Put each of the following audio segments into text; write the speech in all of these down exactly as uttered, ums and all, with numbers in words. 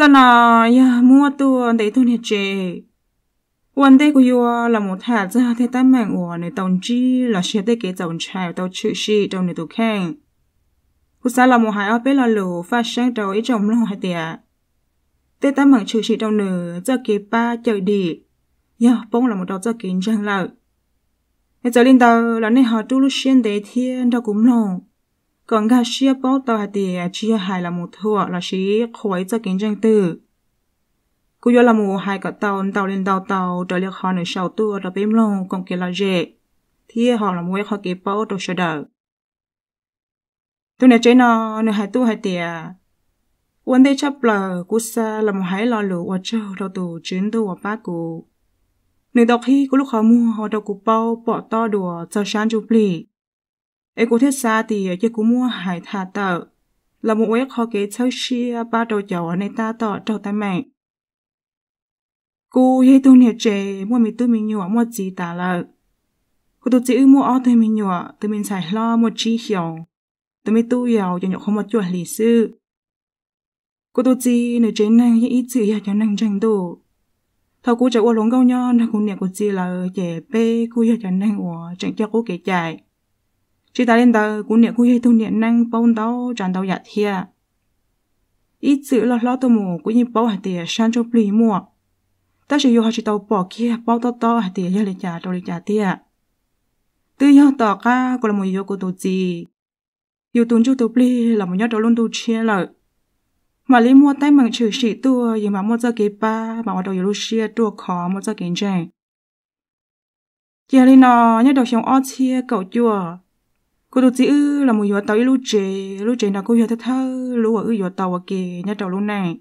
Sao nào, ya, mua tua để tôi nhặt chè. Quan đây của yo là một hạt ra thế tán mạng của này tông chi là sẽ tới cái tông chào tàu chữ xì trong này tụ khen. Cú sao là một hạt ở bên là lù phát sáng đầu ý trong lòng hai tiệt. Thế tán mạng chữ xì trong nửa cho cái ba chơi đi. Ya, bông là một đầu cho kiến trang lợi. Nên giờ lên tàu là nên họ tu lúc xuyên để thiên đâu cũng lòng. Còn gà xìa bó tàu hạt tìa chia hài là một thua là xí khói cho kính tranh tử. Cô yếu là một hai cả tàu tàu lên tàu tàu trở liệt họ nửa sáu tùa rồi bếm lòng còn kia là dễ. Thì họ là một khó kế bó đồ sở đợi. Tôi nè chế nó nửa hai tù hạt tìa. Uống đây chấp lờ cô xa là một hai lò lửa ở châu đầu tù chuyến tù ở bác cô. Nửa đọc khi cô lúc họ mua họ đầu cụ bao bỏ to đùa cho sáng chụp lì. Ê cô thiết xa thì chứ cô mua hải thả tợ là một ế khó kế cháu xia ba đầu cháu ở này ta tọ trâu tay mạng. Cô dây tôi nhẹ trẻ mua mình tôi mình nhỏ mua gì tả lợi. Cô tôi chỉ mua ơ tôi mình nhỏ tôi mình xài lo một chi hiểu. Tôi mình tôi hiểu cho nhỏ không một chuột lý sư. Cô tôi chỉ nửa chế năng những ít chữ hiểu cho năng tranh tù. Thôi cô cháu ua lống gâu nhon là cô nhẹ cô chỉ là trẻ bê cô hiểu cho năng ua chẳng cho cô kể chạy. Chị ta lên tờ cũng niệm cũng hay tu niệm năng bông tao tràn tao giặt thia ít sự lo lo tao mù cũng như bao hạt tiền san cho pli mua ta chỉ yêu họ chỉ tao bỏ kia bao to to hạt tiền ra để trả tao để trả tia từ giờ tao cả còn là một yêu của tao gì yêu tuấn chú tao pli là một nhát tao luôn tao chia lợi mà lấy mua tay bằng chữ sĩ tua gì mà mua cho cái ba mà ở đâu yêu chia tua khó mua cho cái gì giờ lên nó nhát đầu sống ót chia cậu chua cô tôi chỉ ư là một giờ tàu lú chè lú chè nào cô giờ thơ thơ lú ở giờ tàu ở kề nhà tàu lú này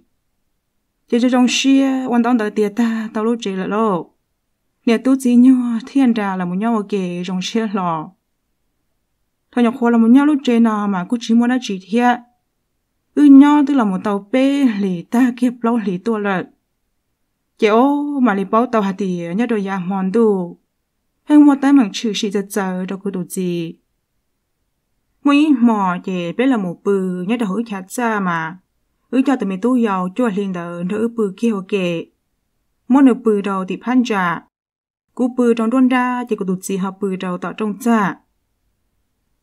chỉ cho trong xe quan tâm tới tiền ta tàu lú chè là lô nhà tôi chỉ nhua thiên đà là một nhau ở kề trong xe lò thôi nhà khoa là một nhau lú chè nào mà cô chỉ muốn đã chỉ thiệt ư nhau tức là một tàu pe lì ta kẹp lâu lì tua lợt chỉ ô mà lì bao tàu hạt tiền nhà đôi già mòn đồ hay mua tay mảng chữ xịt giờ đâu cô tôi chỉ quý mò chè bé là một bự nhớ đầu hứa chặt xa mà ứ cho tụi mình tu giàu cho liền đỡ đỡ bự kia ok mỗi nửa bự đầu thì phan trả cú bự trong đôn ra chỉ có tụt gì học bự đầu tạo trong trả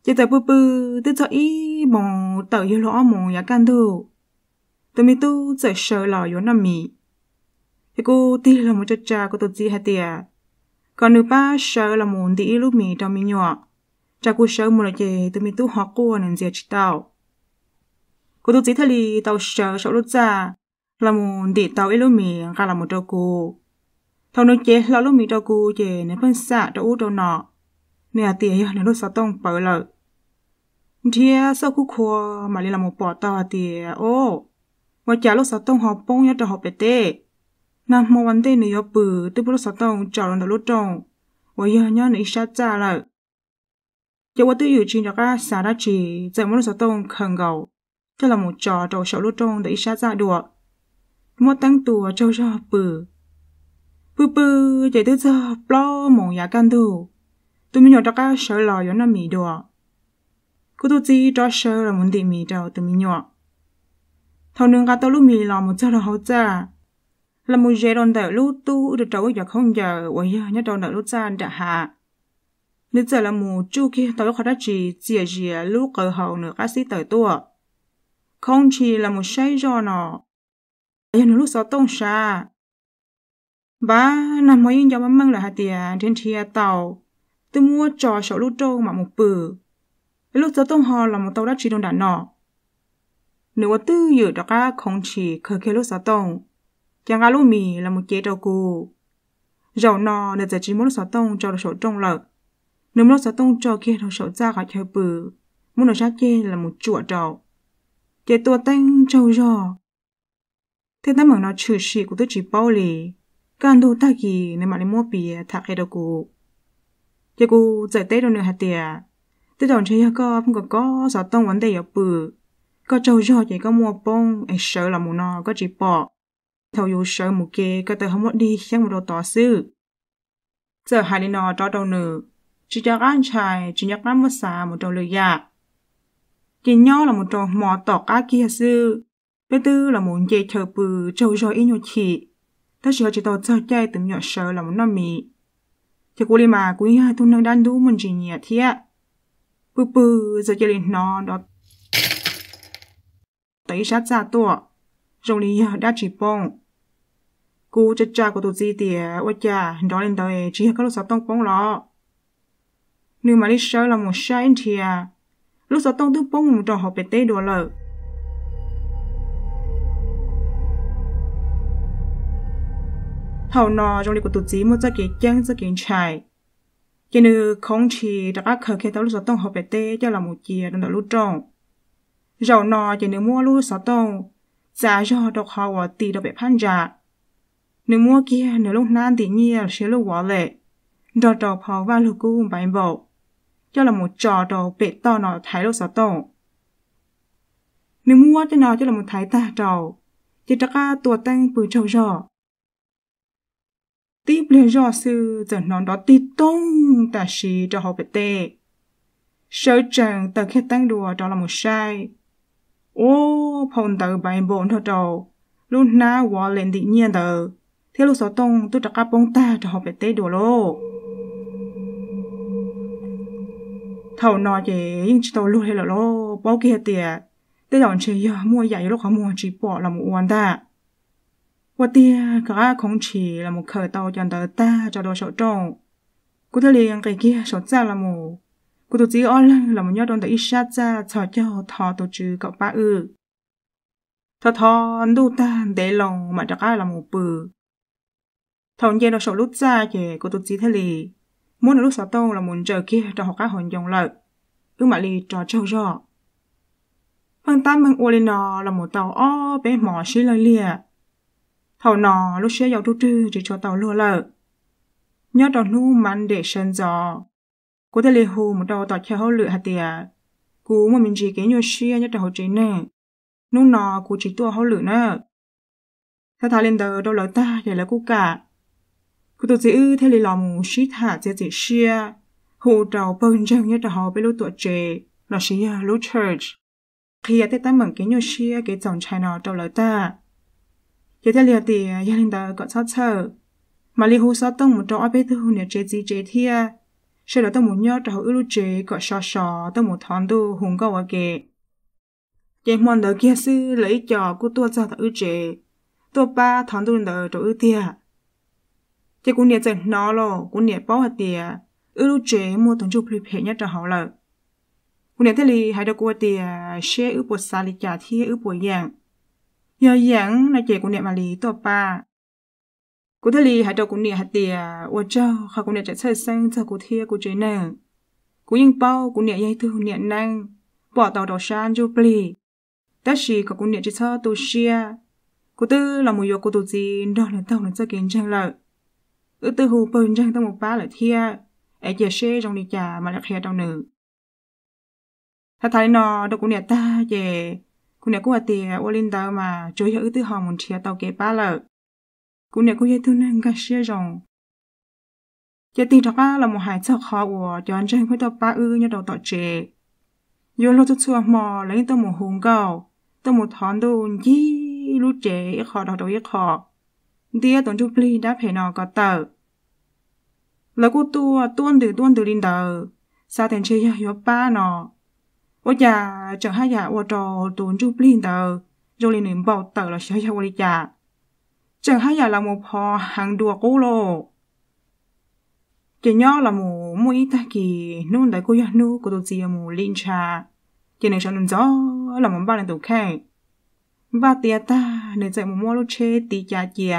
chỉ tại bự bự tự cho ý mò tạo yêu lõ mò nhà can thu tụi mình tu dậy sợ lò yếu nằm mì thì cô ti là một chất trà của tụt gì hạt tiề còn nửa ba sợ là muốn tí lúc mì trong mì nhỏ cha cô sợ một là chị tụi mình tu học cô nên dễ chịu tao cô tu chỉ thấy tao sợ sợ lúc già là một để tao ấy lúc mình cả là một trâu cô thằng nó chị là lúc mình trâu cô chị nên phân xạ trâu út trâu nọ nên là tiền nên lúc sao tông bờ lợ thì sau cú khua mà lại là một bỏ tao thì ô mà trả lúc sao tông học bông nhớ trâu học bê tê năm một vấn đề này học bự tôi lúc sao tông trả lần đầu lúc trâu và giờ nhớ nữa sát cha lợ cho qua tư dự trình cho các xã đã chỉ dạy một số tông khẩn cầu cho là một trò trò sầu lút trông để sát ra được một tăng tù trâu cho bự bự bự chạy tới giờ lo mỏng nhà can thủ tôi mới nhớ cho các sầu lò giống là mì được cô tôi chỉ cho sầu là muốn tìm mì trâu tôi mới nhớ thầu nương cá tao lú mì lò một giờ là hậu ra là một giờ đòn đợi lú tu được trâu giờ không giờ ôi giờ nhất đòn đợi lú ra đã hạ nên giờ là mù chu kia tao có đắc chỉ dìa dìa lúc cờ hậu nửa các sĩ tới tua không chỉ là một say do nọ giờ nửa lúc sáu tông xa ba nằm mấy yên cho mắm măng là hạt tiền trên thia tàu tôi mua trò sáu lú trâu mà một bự lúc sáu tông hò là một tàu đắc chỉ đông đạn nọ nửa tư dự đó các không chỉ khởi kia lúc sáu tông chẳng cả lúc mì là một chế đầu cù dầu nọ để giải trí mỗi lúc sáu tông cho được số trông lợn nếu nó sẽ tông cho kia nó sổ ra khỏi chơi bự muốn nó sát chê là một chùa trầu chế tua tanh trâu giò thế ta mở nó chửi xì của tôi chỉ bao lì can đồ ta gì nên mà lấy mua bìa thạc hay đâu cụ chế cụ giải tết đâu nữa hạt tiề tôi chọn chơi có không có có sổ tông vấn đề ở bự có trâu giò chỉ có mua bông ấy sợ là một nó có chỉ bỏ thầu dù sợ một kia có tới không muốn đi xem một đồ tỏ sư giờ hai đứa nó cho đâu nữa chỉ cho các anh trai chỉ nhắc các mất xa một trò lời giả chỉ nhau là một trò mò tỏ các kia sư Bé tư là muốn dạy thờ bự trâu rồi ý nhột chị. Ta chỉ có chỉ tỏ cho chạy từng nhỏ sờ là muốn nằm mì. Thế cô đi mà quý hai thôn năng đan đu mình chỉ nhẹ thế ạ. Bự bự giờ chạy lên nó đó. Tấy sát ra tụa. Rồng lý đã chỉ bông. Cô chất cha của tụi gì tìa ua chà đó lên đời chỉ có lúc sáu tông bông lọ. Nếu mà đi sờ là một xa anh thìa. Lúc sáu tông tư bông một trò học bể tê đùa lợ. Hầu nọ trong lịch của tụi chí một gia kế chăng gia kế chài. Cho nên không chỉ đặc ác khởi khi tao lúc sáu tông học bể tê cho là một chìa đồng đảo lúc trọng. Rồi nọ cho nên mua lúc sáu tông. Giá cho đọc họ và tì đọc bể phan giả. Nếu mua kia nếu lúc nan tì nhiên sẽ lúc hóa lệ. Đọc đọc họ và lúc cung bánh bộ. Cho là một trò đọc bể to nọ thái lúc sáu tông. Nếu mua cho nó cho là một thái tà trầu. Chứ đặc ác tùa tăng bự trầu rõ. Tiếp lên rõ sư giờ nón đó tí tông ta xì cho họ bệ tê. Sở chẳng tờ khét tăng đùa đó là một sai. Ô, phòng tờ bài bốn thơ trầu. Lúc ná hóa lên tự nhiên tờ. Thế lúc sáu tông tôi đã cắp bông ta cho họ bệ tê đùa lô. Thầu nó chế yên chí tàu luôn hay là lô. Bao kia tìa. Tế đòn chế mua dạy lúc họ mua chỉ bỏ là một uốn ta. Và tìa, các không chỉ là một khởi tàu dành tới ta cho đồ sổ trọng. Cô ta liền cái kia sổ ra là một. Cô ta chỉ ổ lăng là một nhớ đoàn tới ít sát ra cho cho thọ tổ trừ cậu ba ư. Thọ thọ đô ta để lòng mà chắc là một bự. Thọ nhé đồ sổ lúc ra thì cô ta chỉ thế lì. Muốn lúc sổ tông là muốn chờ kia cho họ các hồn dòng lợi. Ước mà lì trò trâu rõ. Bằng ta bằng ổ lên nó là một tàu ó bé mỏ xí lời lìa. Thảo nọ lúc xe dạo trú trư chỉ cho tàu lùa lợ. Nhớ đòn nụ mắn để sơn gió. Cô ta lì hù một đầu tỏ theo hậu lửa hạt tìa. Cú mà mình chỉ kế nhờ xe nhớ đòn hậu trí nè. Nụ nọ cú chỉ tùa hậu lửa nè. Thảo thả lên tờ đâu lỡ ta để lỡ cú cả. Cô tụt dĩ ư thế lì lò mù xí thả dễ dễ xe. Hù đầu bơn chân nhớ đòn hậu bê lúc tùa trề. Lò xí lúc church. Khi à tết ta mẩn kế nhờ xe kế dòng chai nọ đâu lỡ ta. Thế thế lìa tìa, gia đình ta còn sát sợ. Mà lì hù sát tông một trò bế thư nè chế dì chế thịa. Sẽ đó tông một nhớ trò hữu lưu chế còn sọ sọ tông một thón tu hùng cầu ở kệ. Chế mòn đỡ kia sư lấy trò của tuột ra thở ưu chế. Tuột ba thón tu đỡ trò ưu tìa. Chế cũng nè dần nó lồ, cũng nè bó hạt tìa. Ưu lưu chế mua tổng chụp lịp hệ nhất trò hậu lợi. Cũng nè thế lì hãy đọc qua tìa, xe ưu bột xa lì trả thịa ưu bồi dạng. Nhờ dạng là chế của nệm mà lý tòa ba. Cô thơ lý hãy cho cô nệm hạt tìa. Ủa châu khá cô nệm chạy sợi xanh cho cô thịa cô chế nâng. Cô yên bao cô nệm dây thư nệm năng. Bỏ tàu đỏ sàn cho bì. Tất xì có cô nệm chạy sơ tù xìa. Cô tư là mùi dọc cô tù gì. Đó là tàu nó cho kiến trang lợi. Ước tư hù bờn trang tông một ba lợi thịa. Ế chế xe trong đi chà mà lạc hẹt tàu nữ. Thật thái nó đâu cô nệm ta chế. Cô nè cô hạt tìa ô linh tàu mà chối hữu tư hò một thịa tàu kế ba lợ. Cô nè cô hãy thương năng gà xìa rộng. Chả tình trọc á là một hải chọc khó của cho anh chàng khói tàu ba ư như đầu tỏ trề. Dù lô chút xua mò lấy tàu một hùng cầu. Tàu một thón đồn chí lút trề ít khó đỏ đầu ít khó. Tìa tổng chụp ly đáp hệ nò có tờ. Lời cô tùa tuôn từ tuôn từ linh tàu. Sao thèn chê yếu ba nò. Ôi chà, chẳng hai dạ ua trò tốn chụp linh tờ, rồi lên nếm bảo tờ là xe xe ua đi chà. Chẳng hai dạ là một hò hàng đùa cố lộ. Chỉ nhó là một mô ít ta kì, nôn tới cô dạ nô của tổ chí là một linh trà. Chỉ nâng chẳng nâng gió là một ba lần tổ khẽ. Ba tía ta nâng dạy một mô lúc chê tí chà chìa.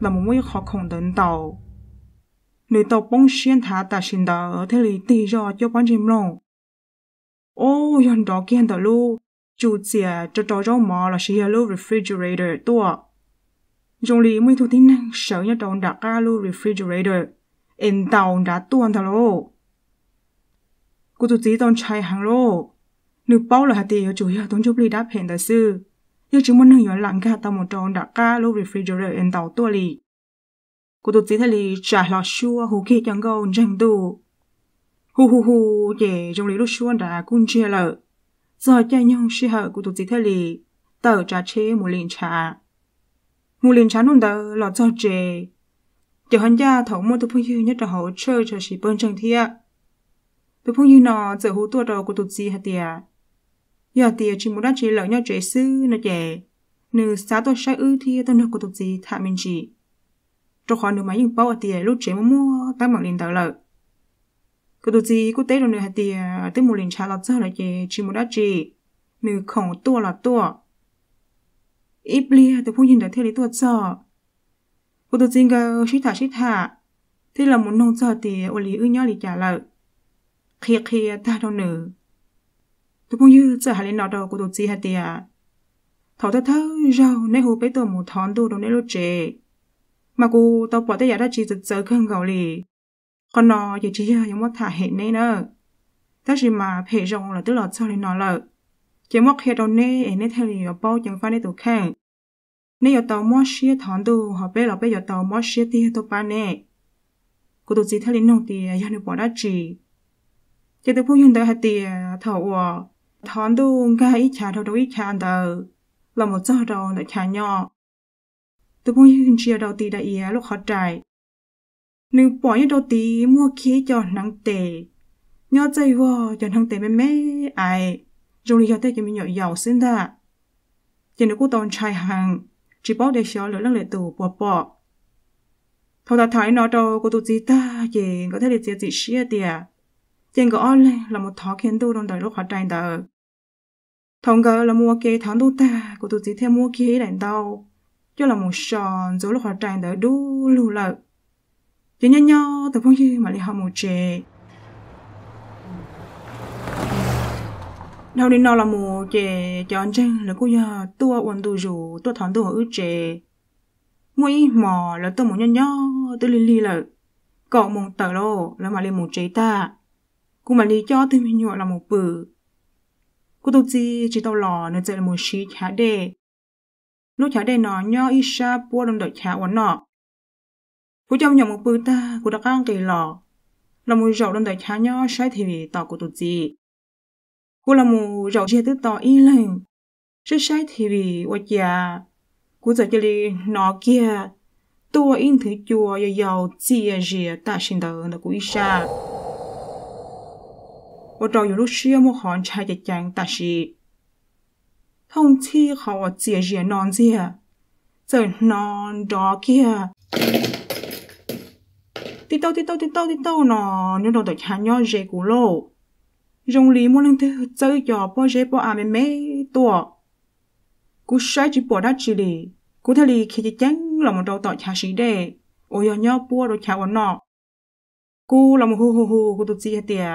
Là một môi khó khổng đến tàu. Nếu tàu bóng xuyên thả tà xin tàu. Thế lý tí rò cho bọn chìm lòng. Ô, oh, dần đó kiên tờ lưu, Chú chìa cho trò rau mò là sẽ lưu refrigerator tùa. Dùng lý mùi thủ tính năng sở nhá tròn đã ca lưu refrigerator. Em tàu đã tuôn thả lô. Cô tù tí tòn chai hàng lô. Nữ báu là hạt tì ở chủ yếu tốn chụp lý đáp hẹn tài sư. Yêu chứng môn nâng nhỏ lặng gà tàu một tròn đã ca lưu refrigerator em tàu tùa lì. Cô tù tí thay lì trả lọ xua hù kì chẳng gâu chẳng tù. Hù hù hù dễ dùng lý lúc xua đã cung chia lợ. Giờ chạy nhung xì hở của tụi chị thay lì, tờ trà chế mù liền trà. Mù liền trà nôn tờ lọt cho trề. Chở hắn ra thấu mô tụi phương dư nhất là hỗ trợ cho xì bơn chẳng thịa. Tụi phương dư nó dở hỗ tùa đồ của tụi chị hả tìa. Giờ tìa chỉ muốn đá chế lỡ nhau trề sư nà chè. Nữ xá tùa sách ư thịa tùa nợ của tụi chị thạ mình chị. Trong khó nữ máy dừng bao ở tìa lúc chế mô mua tăng mạng liền tờ lợ. Cô tụi chị cô tế rồi nửa hạt tìa tức mù liền trả lọt giờ là chê chì mù đá chì nửa khổng tùa là tùa ít lia tụi phụ nhìn đã theo lý tùa giờ cô tụi chị ngờ xích thả xích thả thế là muốn nông giờ tìa ổ lý ư nhó lý trả lợi khía khía ta đâu nửa tụi phụ như giờ hả lên nọ đầu của tụi chị hạt tìa thảo thơ thơ rau nè hù bế tùa mù thón tù đâu nè lô chê mà cô tao bỏ tế giả đá chì giật giật khăn gạo lì. Còn nó chỉ chỉ giống một thả hệ nê nơ. Tất gì mà hệ rộng là tức là cho lên nó lợ. Chỉ một hệ rộng nê ế nê theo lì ở bao chẳng phá nê tù kháng. Nê ở tàu mô xìa thón tù họ bê là bê ở tàu mô xìa tìa tù ba nê. Cô tù chỉ theo lì nông tìa do nụ bỏ đá trì. Chỉ tù phụ nhân tờ hạt tìa thảo ổ. Thón tù ngà ít chá thảo đâu ít chá tờ. Là một gió rộng đã chá nhỏ. Tù phụ nhân chìa đầu tì đã yá lúc khó trải. Nếu bỏ nhớ đầu tí mua khí cho nắng tệ. Nhớ dây vô cho nắng tệ mấy mấy ai. Rồi lý do tệ cho mình nhỏ dầu xin ta. Chỉ nếu cô tồn trai hàng. Chỉ bó để xó lửa lăng lệ tù bỏ bỏ. Thảo ta thái nó đâu cô tù chí ta. Chỉ có thể lệ chế dị xìa tìa. Chỉ có ơn là một thó khiến tù đồng đời lúc hóa tranh tờ. Thảo ngờ là mua kế tháng tù ta. Cô tù chí theo mua khí đánh tàu. Chứ là một sòn dấu lúc hóa tranh tờ đu lù lợi. Chỉ nhớ nhớ từ phong dư mà lại họ một trề. Đâu đến nó là một trề cho anh chăng là cô giờ tua uốn tù rủ tua thón tù ở ư trề. Mũi mò là tôi một nhớ nhớ tôi li li lợ. Cậu một tờ lô là mà lên một trề ta. Cô mà li cho tôi mình nhọ là một bự. Cô tụt gì chỉ tao lò nó chơi là một xí chả đề. Lúc chả đề nó nhớ ít xa bua đồng đội chả uốn nọ. Cô chồng nhỏ một bữa ta, cô đã ăn kỳ lọ. Là một rậu đơn tài khá nhỏ sai thì vì tỏ của tụi chị. Cô là một rậu dìa tức tỏ y lên. Rất sai thì vì ôi chà. Cô giờ chơi đi nó kia. Tôi yên thứ chùa dò dầu chìa dìa ta sinh tờ là của y xa. Cô trò dù lúc xưa một hòn chai chạy chàng ta xì. Thông chi khó chìa dìa non dìa. Giờ non đó kia. Tí tâu tí tâu tí tâu tí tâu nó nếu đồ tẩy khá nhỏ dễ cú lộ. Rồng lý mô lưng thư chơi cho bó dễ bó à mê mê tùa. Cú sai chỉ bó đá chì lì. Cú thầy lì khi chị chánh là một đồ tẩy khá xí đề. Ôi dò nhó bó đồ khá quán nọ. Cú là một hù hù hù của tụt xì hả tìa.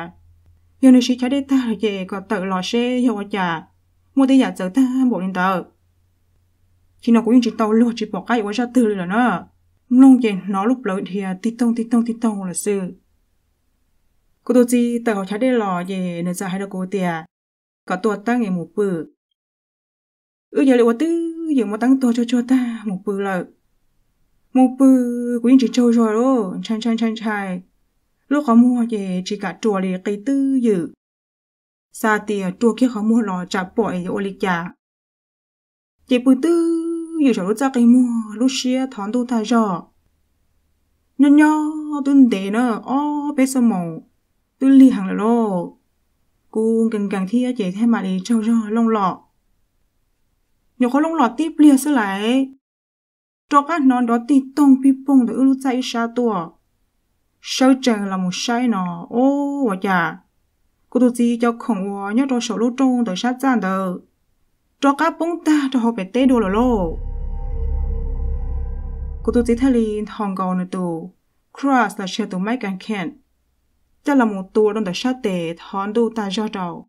Giờ nữ xí khá đề ta là dễ có tẩy lò xê hiệu hóa chả. Mua tây giả dở ta bộ lên tờ. Khi nó cũng yên chỉ tàu lô chỉ bó cái hóa ra tư lì nữa. Mông chén nó lúc lớn thì tí tông tí tông tí tông là sư. Cô tù chí tờ hóa chá đê lò dê nợ dạ hay đô cô tìa. Có tùa ta nghe mù bự. Ư dạy liệu tư dạy mô tăng tùa cho cho ta mù bự lợi. Mù bự quý chỉ trâu rồi đô. Chanh chanh chanh chai. Lúc khó mua dê chỉ cả trùa lì cây tư dự. Xa tìa trùa kia khó mua lò chá bội dô lì chá. Dạy bự tư dù cháu lúc ra cây mua, lúc xìa thón tù ta rõ. Nhớ nhớ, tuân tế nơ, ô, bế sơ mộ. Tuân lì hẳn là lô. Cô gần gần thịa chế thêm mà để trâu rõ lông lọ. Nhớ khó lông lọ tiếp lìa sơ lại. Trọc át nón đó tí tông bí bông tử lúc ra ít xa tùa. Sơ trần là một sai nọ, ô, ô chà. Cô tù gì cho khổng ô nhớ trò sổ lúc trông tử sát giàn tờ. Trọc át bông ta cho họ bế tế đồ là lô. Cô tù tí thay lì thòng gầu nửa tù. Cross là xe tù máy càng khen. Chắc là một tù đông tà sát tế thón tù ta do đầu.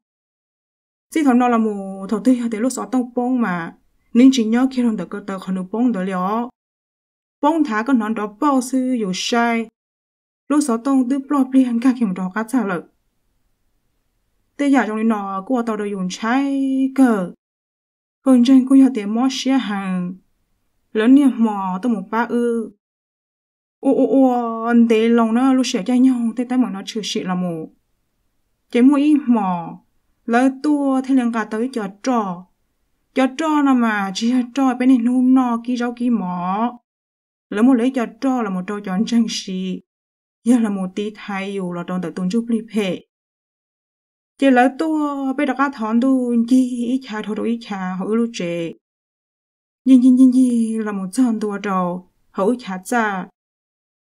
chỉ thằng nó là một thằng tây hay thế lúc sáu tông bông mà nên chỉ nhớ khi thằng đó có tờ còn bông đó liao bông thả con nó đó bao sư dù sai lúc sáu tông tự bỏ đi hàng cả kiểm đó cá trả lợi tây giờ trong nó của tao đều dùng trái cờ còn trên của nhà tiền mót xe hàng lớn niềm mò tao một ba ư ô ô ô anh tê lòng nó lúc sẽ chơi nhau tê tao mà nó chửi xịt là mù chế mũi mò lỡ tua thế liền cả tới chợ trò chợ trò là mà chỉ trò bên này nôn no kia rau kia mỏ lỡ một lấy chợ trò là một trò chọn trang trí giờ là một tí thay dù là tròn tự tôn chúc lìp hệ chế lỡ tua bây giờ cả thằng tu chi ít trà thôi rồi ít trà hữu lú chế nhìn nhìn nhìn nhìn là một tròn tua trò hữu trà ra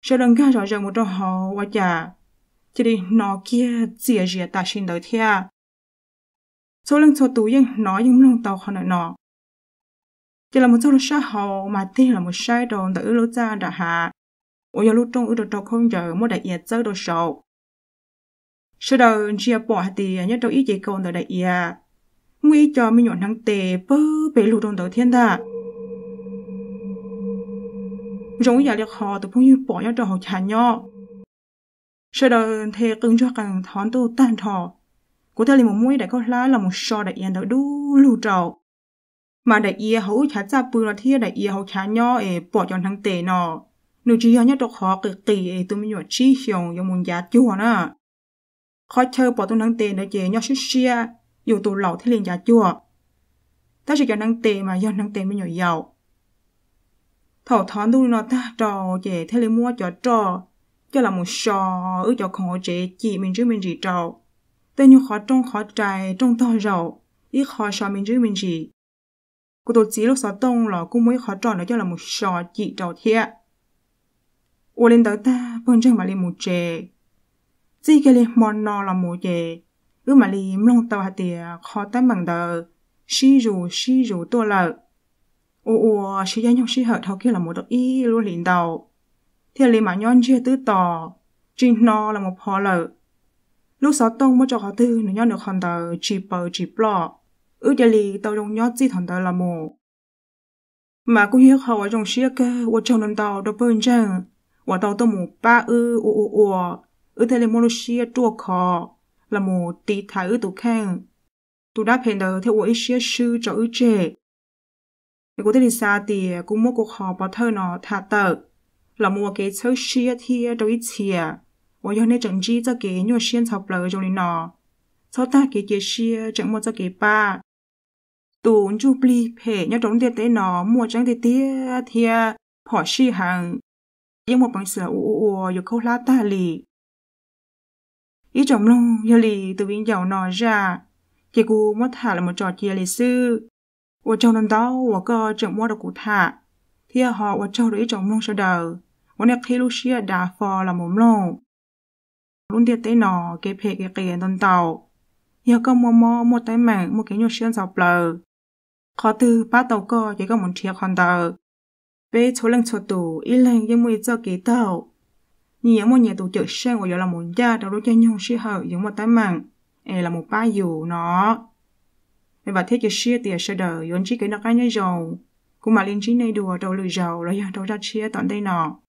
sau lần cả rõ ràng một trò họ qua trà chế đi nó kia dìa dìa ta xin tới thea số lần số tú yên nó dùng lòng tàu họ nợ nọ chỉ là một số lúc xa hậu mà thì là một sai đòn tự lối ra đã hạ ôi giờ lúc trong ưu đồ trọc không giờ một đại yết chơi đồ sầu sau đó chia bỏ thì nhất đầu ý chỉ còn ở đại yết nguy cho mình nhọn thằng tề bơ bể lù trong đầu thiên ta giống giờ được họ từ phong như bỏ nhau trò họ chả nhau sau đó thề cưng cho càng thón tu tan thọ của ta là một mũi đại có lá là một so đại yên đó đu lù trầu mà đại yên hậu chả ra bự là thiệt đại yên hậu chả nhỏ ế bỏ chọn thằng tệ nọ nụ chỉ nhỏ nhất độc khó cực kỳ ế tụi mình nhọt chi xiong giống muốn giá chua nè khó chơi bỏ tụi thằng tệ nó chế nhỏ xí xia dù tụi lẩu thì liền giá chua ta chỉ chọn thằng tệ mà do thằng tệ mình nhọt giàu thảo thán tụi nó ta trò chế thế là mua cho trò cho là một so ước cho khó chế chỉ mình chứ mình chỉ trầu tên như khó trông khó trái trông to rậu ít khó so mình chứ mình gì cô tổ chí lúc sáu tông là cô mới khó tròn nó cho là một sò chị trầu thiệt ô lên tới ta bên chân mà lên một chè chỉ cái lên mòn nò là một chè ước mà lên long tàu hạt tiệt khó tán bằng tờ xí rù xí rù tua lợ ô ô xí ra nhau xí hở thao kia là một đợt y luôn liền đầu thiệt lên mà nhon chia tứ tò trên nò là một phò lợ lúc sáu tông mới cho họ tư nó nhớ được hòn tờ chỉ bờ chỉ lọ ước giờ lì tàu trong nhớ chỉ hòn tờ là mồ mà cũng hiểu họ ở trong xe cơ ở trong đoàn tàu đâu bên trên ở tàu tàu mù ba ư u u u ước thế là mồ xe trua khó là mồ tí thái ước tụ khang tụ đáp hiện tờ theo ở xe sư cho ước trẻ nếu có thể đi xa thì cũng mua cuộc họp bảo thơ nó thả tờ là mùa cái chơi xe thia đâu ít thìa và giờ này chẳng chỉ cho cái nhiều xiên sọc lờ trong này nọ, sau ta cái chế xia chẳng mua cho cái ba, tủ chụp li phe nhau đóng tiền tới nọ mua chẳng tiền tiếc thia họ xi hàng, nhưng một bằng sữa u u rồi câu lá ta lì, ý chồng long giờ lì từ viên giàu nọ ra, chỉ cú mất thả là một trò chia lì sư, và trong năm đó và co chẳng mua được cụ thả, thia họ và trâu đối chồng long sau đầu, và này khi lúc xia đã phò là một long luôn tiệt tế nọ cái phê cái kề đòn tàu giờ có mò mò một tay mảng một cái nhô xuyên dọc lờ khó từ ba tàu co chỉ có một chiếc con tàu về số lần số tù ít lần nhưng mới cho cái tàu nhiều một nhà tù chở sang của giờ là muốn ra đâu đối cho nhau xí hở giống một tay mảng e là một ba dù nó và thế cái xí tiệt sẽ đỡ vốn chỉ cái nó cái nhau dầu cũng mà liên trí này đùa đầu lười dầu là giờ đầu ra chia toàn đây nọ